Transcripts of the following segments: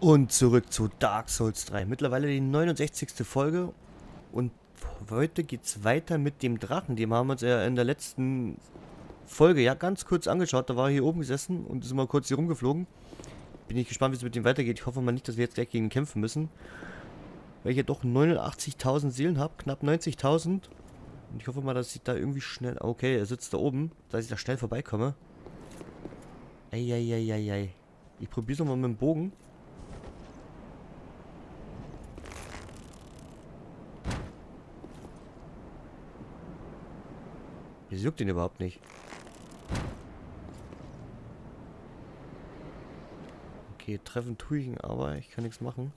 Und zurück zu Dark Souls 3. Mittlerweile die 69. Folge. Und heute geht's weiter mit dem Drachen. Den haben wir uns ja in der letzten Folge ja ganz kurz angeschaut. Da war er hier oben gesessen und ist mal kurz hier rumgeflogen. Bin ich gespannt, wie es mit dem weitergeht. Ich hoffe mal nicht, dass wir jetzt gleich gegen ihn kämpfen müssen. Weil ich ja doch 89.000 Seelen habe. Knapp 90.000. Und ich hoffe mal, dass ich da irgendwie schnell... Okay, er sitzt da oben. Dass ich da schnell vorbeikomme. Eieieiei. Ich probiere es nochmal mit dem Bogen. Das juckt ihn überhaupt nicht. Okay, treffen tue ich ihn, aber ich kann nichts machen.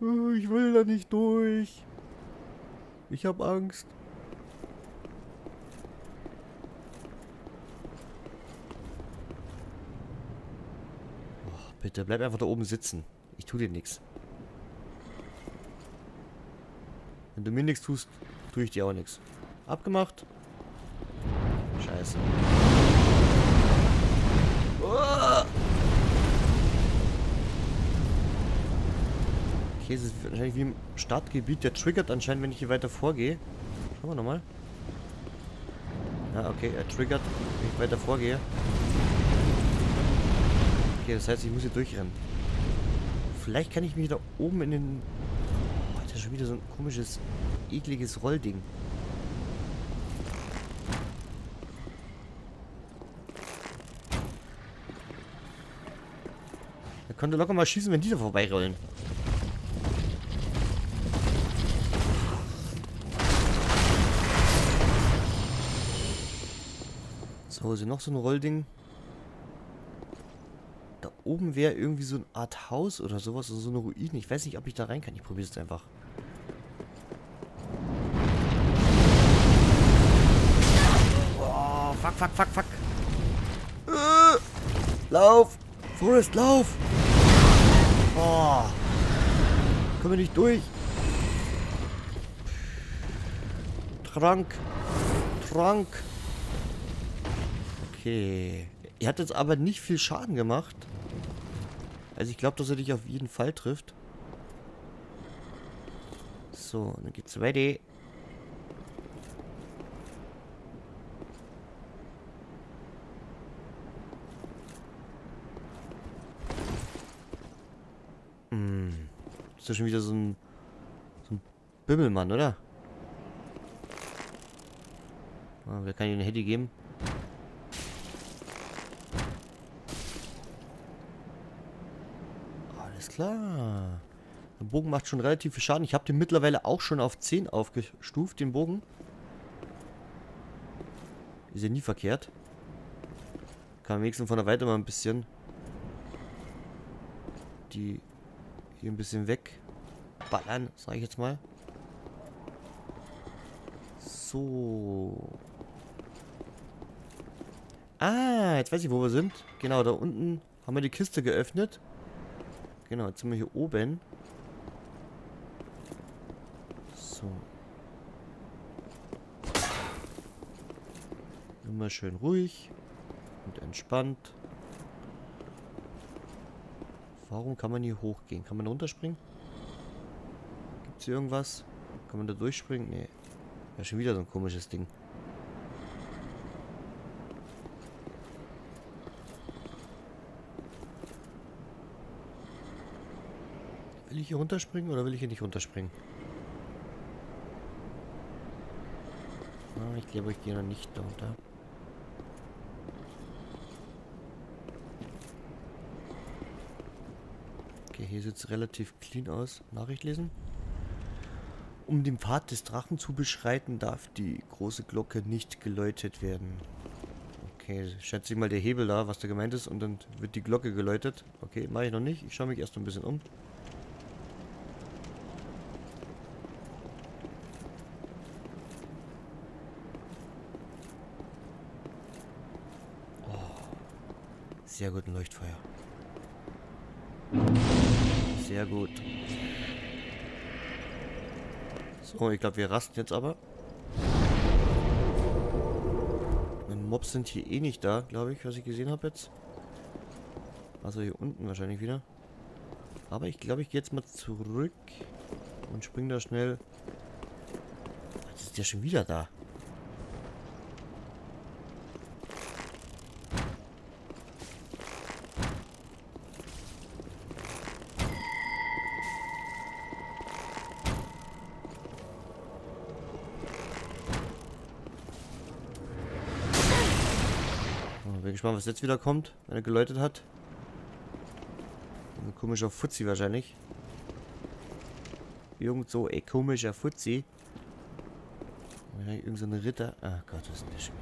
Ich will da nicht durch. Ich habe Angst. Oh, bitte, bleib einfach da oben sitzen. Ich tue dir nichts. Wenn du mir nichts tust, tue ich dir auch nichts. Abgemacht. Scheiße. Oh! Okay, es ist wahrscheinlich wie im Startgebiet. Der triggert anscheinend, wenn ich hier weiter vorgehe. Schauen wir nochmal. Ja, okay, er triggert, wenn ich weiter vorgehe. Okay, das heißt, ich muss hier durchrennen. Vielleicht kann ich mich da oben in den... Oh, das ist schon wieder so ein komisches, ekliges Rollding. Er könnte locker mal schießen, wenn die da vorbeirollen. So, ist hier noch so ein Rollding. Da oben wäre irgendwie so eine Art Haus oder sowas, oder so eine Ruine. Ich weiß nicht, ob ich da rein kann. Ich probiere es einfach. Oh, fuck. Lauf! Forest, lauf! Oh. Können wir nicht durch? Trank. Okay. Er hat jetzt aber nicht viel Schaden gemacht. Also ich glaube, dass er dich auf jeden Fall trifft. So, dann geht's weiter. Das ist schon wieder so ein Bimmelmann, oder? Ah, wer kann ihm eine Hedy geben? Alles klar. Der Bogen macht schon relativ viel Schaden. Ich habe den mittlerweile auch schon auf 10 aufgestuft, den Bogen. Ist ja nie verkehrt. Kann am wenigsten von der Weite mal ein bisschen... die... hier ein bisschen wegballern, sage ich jetzt mal. So. Ah, jetzt weiß ich, wo wir sind. Genau, da unten haben wir die Kiste geöffnet. Genau, jetzt sind wir hier oben. So. Immer schön ruhig und entspannt. Warum kann man hier hochgehen? Kann man da runterspringen? Gibt es hier irgendwas? Kann man da durchspringen? Nee. Ja, schon wieder so ein komisches Ding. Will ich hier runterspringen oder will ich hier nicht runterspringen? Ah, ich glaube, ich gehe noch nicht da runter. Okay, hier sieht es relativ clean aus. Nachricht lesen. Um den Pfad des Drachen zu beschreiten, darf die große Glocke nicht geläutet werden. Okay, schätze ich mal der Hebel da, was da gemeint ist. Und dann wird die Glocke geläutet. Okay, mache ich noch nicht. Ich schaue mich erst noch ein bisschen um. Oh, sehr gut, ein Leuchtfeuer. Sehr gut. So, ich glaube, wir rasten jetzt aber. Meine Mobs sind hier eh nicht da, glaube ich, was ich gesehen habe jetzt. Also hier unten wahrscheinlich wieder. Aber ich glaube, ich gehe jetzt mal zurück und springe da schnell. Das ist ja schon wieder da. Mal, was jetzt wieder kommt, wenn er geläutet hat. Ein komischer Fuzzi wahrscheinlich. Irgend so ein komischer Fuzzi. Irgend so ein Ritter. Ach Gott, was ist denn das schon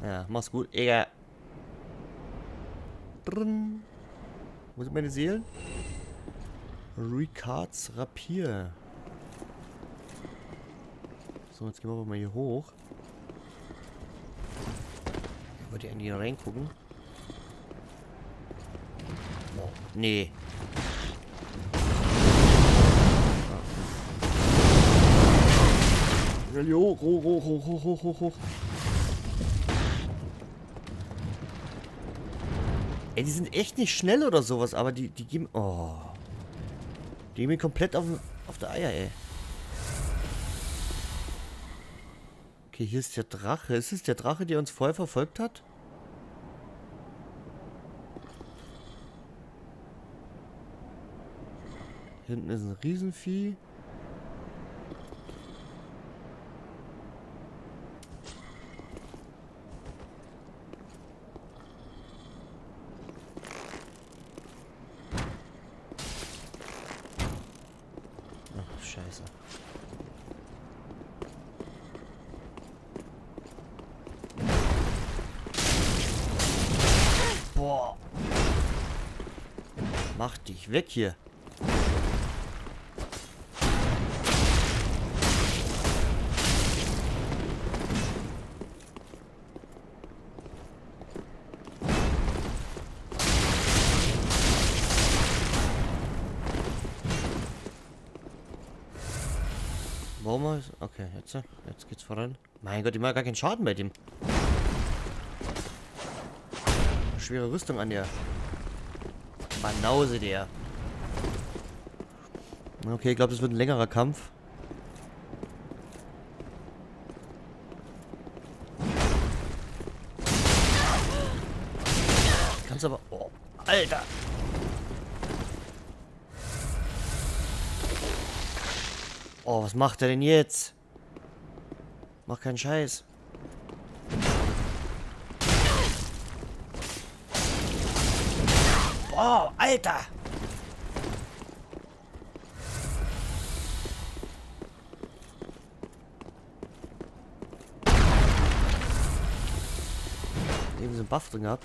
wieder? Ja, mach's gut, Egal. Wo sind meine Seelen? Ricards Rapier. So, jetzt gehen wir mal hier hoch. Ich wollte ja in die reingucken. Nee. Hoch, hoch. Ey, die sind echt nicht schnell oder sowas, aber die geben... Oh. Die gehen mir komplett auf der Eier, ey. Okay, hier ist der Drache. Ist es der Drache, der uns vorher verfolgt hat? Hinten ist ein Riesenvieh. Scheiße. Boah. Mach dich weg hier. Okay, jetzt geht's voran. Mein Gott, die macht gar keinen Schaden bei dem. Schwere Rüstung an der Banause der. Okay, ich glaube, das wird ein längerer Kampf. Kannst aber... Oh, Alter! Oh, was macht er denn jetzt? Mach keinen Scheiß. Oh, Alter! Eben so einen Buff drin gehabt.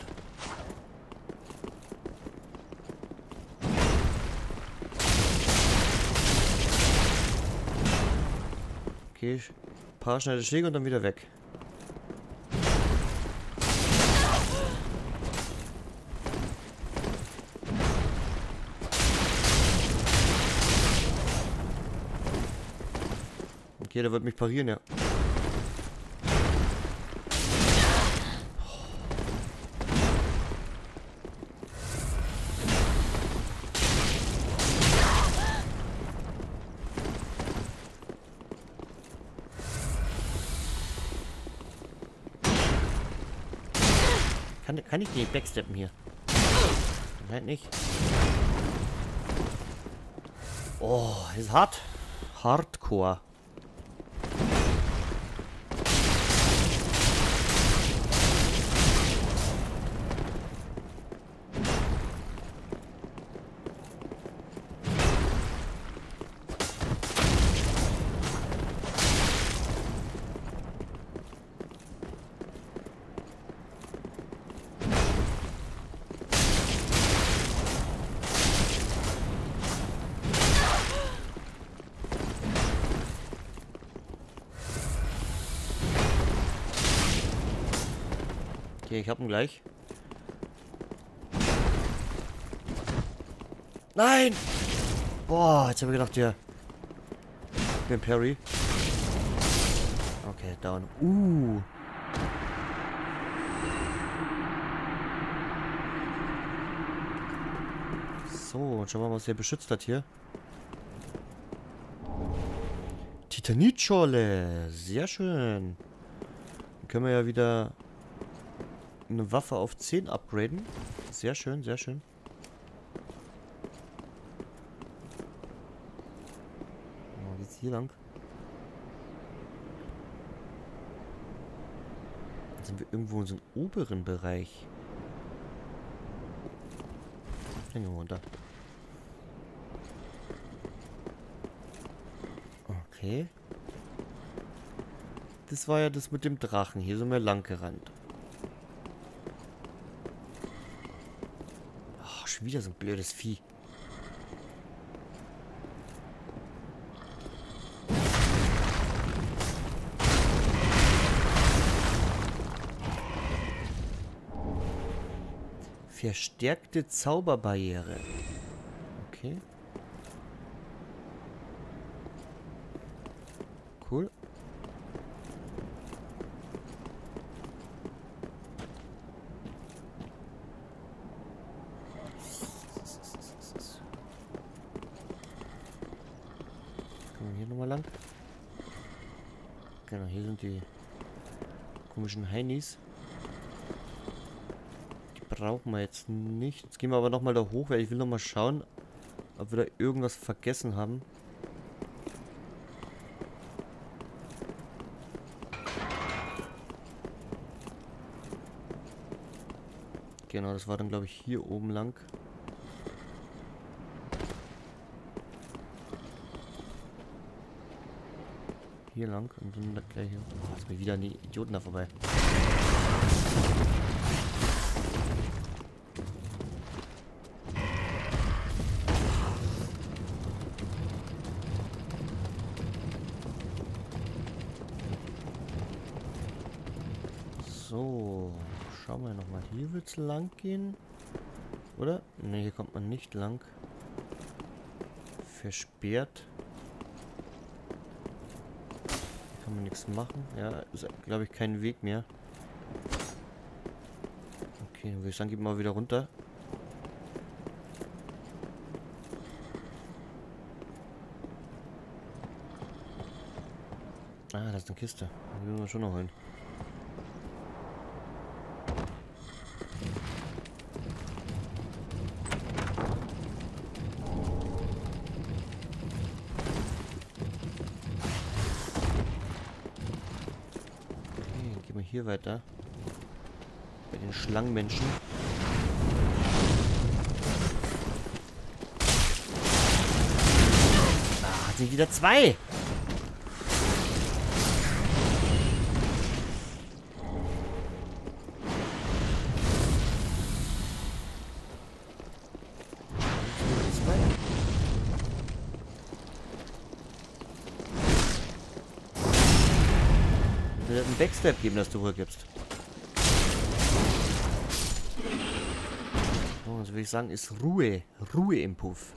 Okay, ein paar schnelle Schläge und dann wieder weg. Okay, der wird mich parieren, ja. Kann ich die backsteppen hier? Nein, nicht. Oh, ist hart. Hardcore. Okay, ich hab ihn gleich. Nein! Boah, jetzt habe ich gedacht, der... Den Parry. Okay, down. So, und schauen wir mal, was hier beschützt hat hier. Titanitscholle. Sehr schön. Dann können wir ja wieder eine Waffe auf 10 upgraden. Sehr schön, sehr schön. Mal geht's hier lang. Jetzt sind wir irgendwo in unserem oberen Bereich. Dann gehen wir runter. Okay. Das war ja das mit dem Drachen. Hier sind wir lang gerannt. Ach, schon wieder so ein blödes Vieh. Verstärkte Zauberbarriere. Okay. Cool. Können wir hier nochmal lang? Genau, hier sind die komischen Heinis. Brauchen wir jetzt nicht. Jetzt gehen wir aber nochmal da hoch, weil ich will nochmal schauen, ob wir da irgendwas vergessen haben. Genau, das war dann glaube ich hier oben lang. Hier lang und dann gleich hier. Oh, jetzt bin ich wieder an die Idioten da vorbei. So, schauen wir nochmal. Hier wird es lang gehen. Oder? Ne, hier kommt man nicht lang. Versperrt. Hier kann man nichts machen. Ja, ist glaube ich kein Weg mehr. Okay, dann würde ich sagen, gehen wir mal wieder runter. Ah, das ist eine Kiste. Die müssen wir schon noch holen. Hier weiter. Bei den Schlangenmenschen. Ah, sind wieder zwei! Einen Backstep geben, dass du Ruhe gibst. So, das würde ich sagen, ist Ruhe. Ruhe im Puff.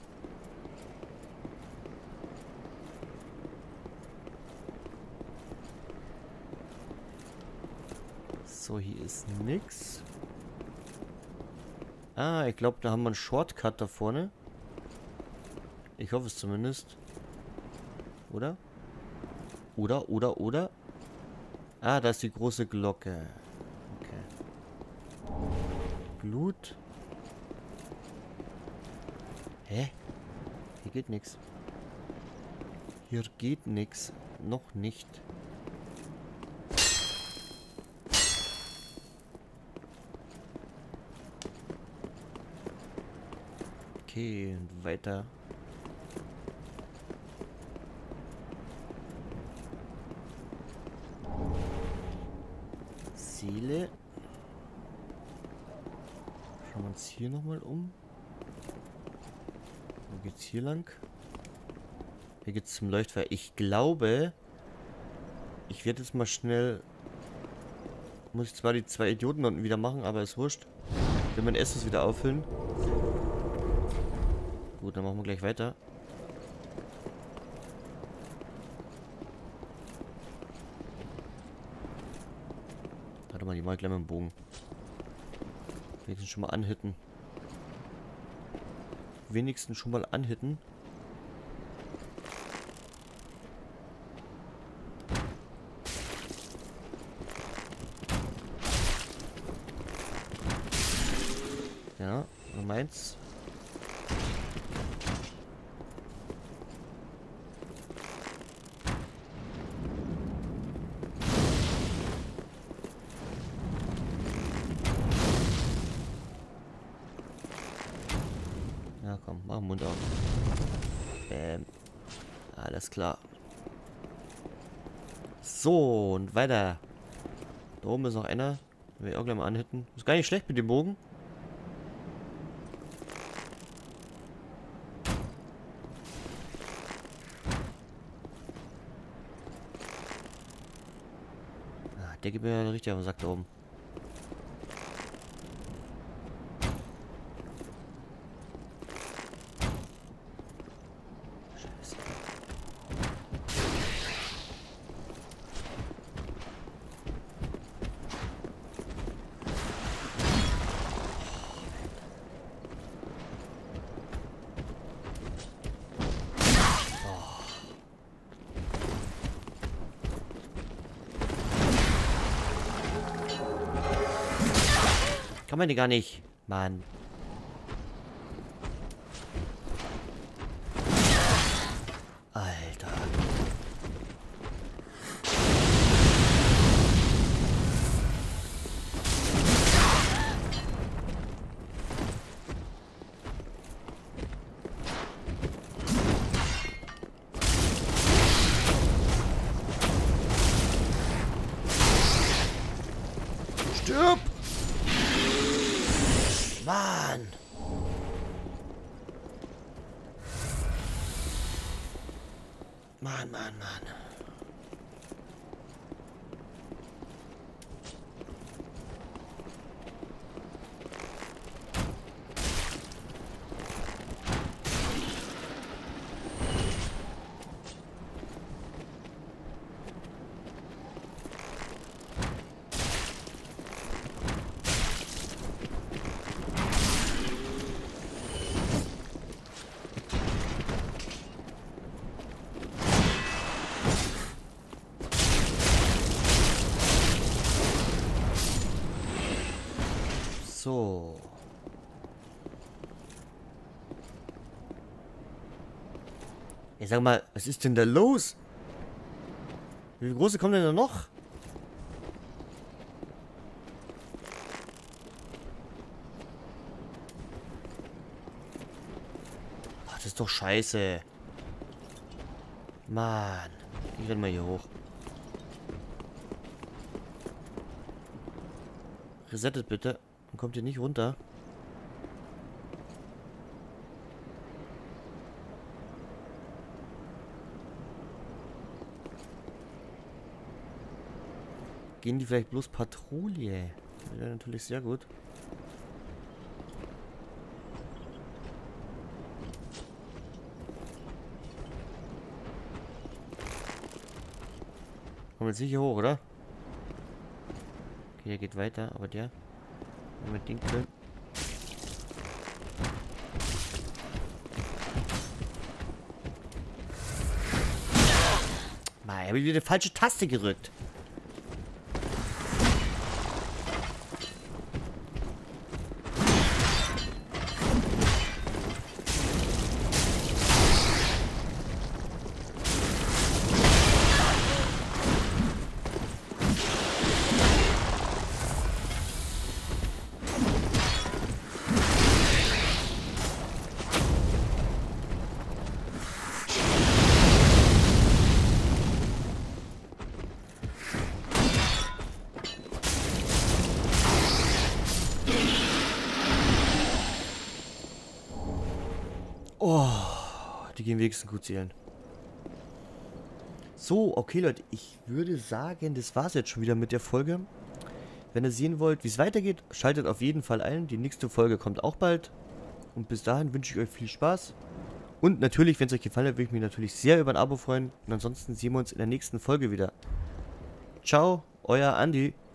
So, hier ist nix. Ah, ich glaube, da haben wir einen Shortcut da vorne. Ich hoffe es zumindest. Oder? Oder? Ah, da ist die große Glocke. Okay. Blut. Hä? Hier geht nichts. Hier geht nichts. Noch nicht. Okay, und weiter. Seele. Schauen wir uns hier nochmal um. Wo geht's hier lang? Hier geht's zum Leuchtfeuer. Ich glaube, ich werde jetzt mal schnell... Muss ich zwar die zwei Idioten unten wieder machen, aber ist wurscht. Ich will mein Essen wieder auffüllen. Gut, dann machen wir gleich weiter. mal, die wollen gleich mit dem Bogen. Wenigstens schon mal anhitten. Wenigstens schon mal anhitten. Ja, so meins. Ja, komm, mach den Mund auf. Alles klar. So, und weiter. Da oben ist noch einer. Will ich auch gleich mal anhitten. Ist gar nicht schlecht mit dem Bogen. Der gibt mir richtig auf den Sack da oben. Scheiße. Kann man die gar nicht. Mann. Alter. Stirb! Mann! Mann, Mann, Mann. So. Ich sag mal, was ist denn da los? Wie viele große kommen denn da noch? Ach, das ist doch scheiße. Mann, ich renn mal hier hoch. Resettet bitte. Kommt hier nicht runter. Gehen die vielleicht bloß Patrouille? Das wäre natürlich sehr gut. Kommen wir jetzt nicht hier hoch, oder? Okay, der geht weiter, aber der... Mit den Köln. Mann, habe ich wieder die falsche Taste gerückt. Oh, die gehen wenigstens gut zählen. So, okay Leute, ich würde sagen, das war's jetzt schon wieder mit der Folge. Wenn ihr sehen wollt, wie es weitergeht, schaltet auf jeden Fall ein. Die nächste Folge kommt auch bald. Und bis dahin wünsche ich euch viel Spaß. Und natürlich, wenn es euch gefallen hat, würde ich mich natürlich sehr über ein Abo freuen. Und ansonsten sehen wir uns in der nächsten Folge wieder. Ciao, euer Andi.